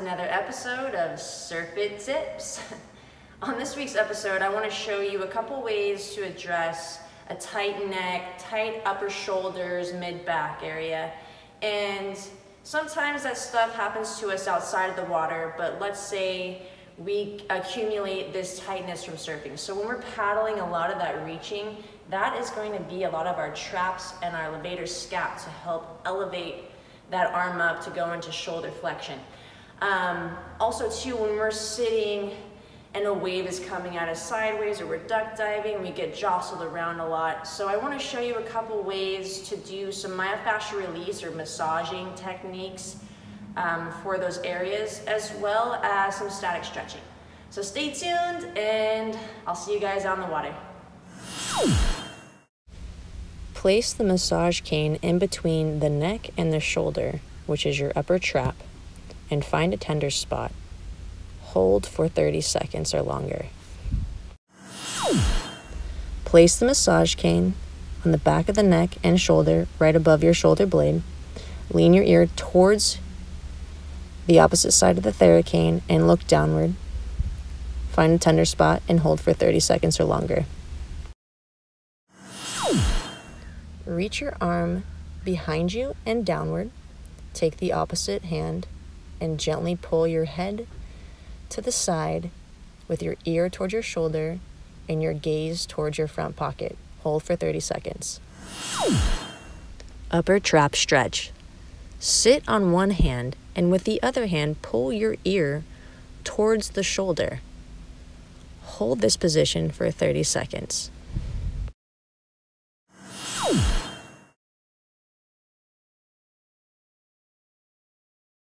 to another episode of Surf Fit Tips. On this week's episode, I want to show you a couple ways to address a tight neck, tight upper shoulders, mid-back area. And sometimes that stuff happens to us outside of the water, but let's say we accumulate this tightness from surfing. So when we're paddling, a lot of that reaching, that is going to be a lot of our traps and our levator scap to help elevate that arm up to go into shoulder flexion. Also too, when we're sitting and a wave is coming at us sideways or we're duck diving, we get jostled around a lot. So I wanna show you a couple ways to do some myofascial release or massaging techniques for those areas, as well as some static stretching. So stay tuned and I'll see you guys on the water. Place the massage cane in between the neck and the shoulder, which is your upper trap, and find a tender spot. Hold for 30 seconds or longer. Place the massage cane on the back of the neck and shoulder, right above your shoulder blade. Lean your ear towards the opposite side of the TheraCane and look downward. Find a tender spot and hold for 30 seconds or longer. Reach your arm behind you and downward. Take the opposite hand and gently pull your head to the side with your ear towards your shoulder and your gaze towards your front pocket. Hold for 30 seconds. Upper trap stretch. Sit on one hand and with the other hand pull your ear towards the shoulder. Hold this position for 30 seconds.